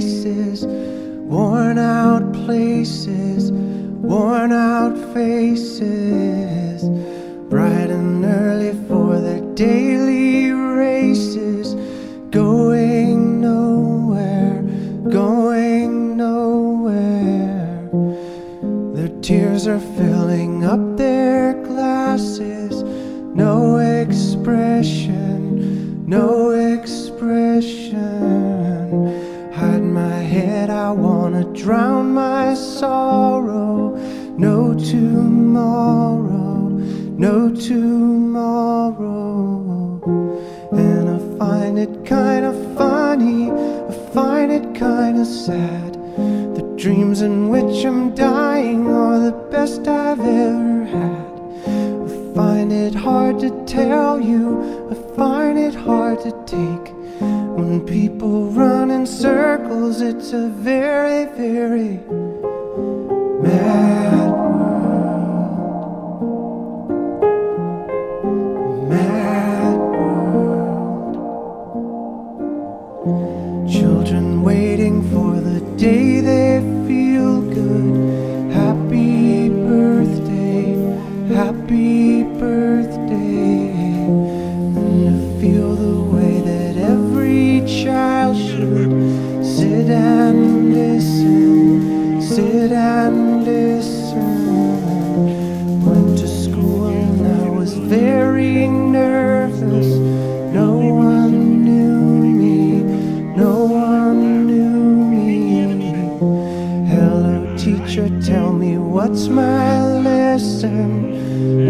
faces, worn out places, worn out faces, bright and early for their daily races, going nowhere, going nowhere. Their tears are filling up their glasses, no expression, no expression. Hide my head, I wanna drown my sorrow. No tomorrow, no tomorrow. And I find it kinda funny, I find it kinda sad. The dreams in which I'm dying are the best I've ever had. I find it hard to tell you, I find it hard to take. When people run in circles, it's a very, very mad world. Mad world. Children waiting for the day they feel good. Happy birthday, happy birthday. And to feel the way that child should sit and listen. Went to school and I was very nervous. No one knew me, no one knew me. Hello teacher, tell me what's my lesson.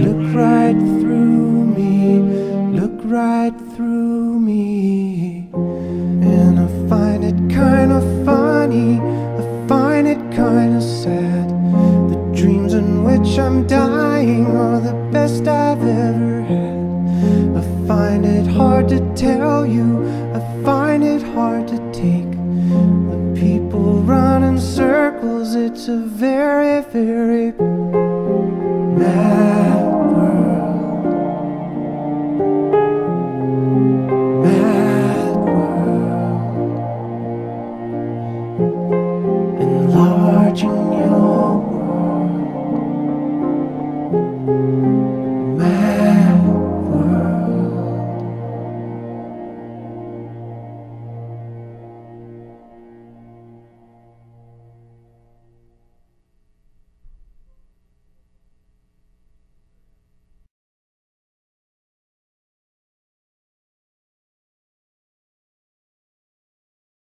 Look right through me, look right through me. And I find it kinda funny, I find it kinda sad. The dreams in which I'm dying are the best I've ever had. I find it hard to tell you, I find it hard to take. When people run in circles, it's a very, very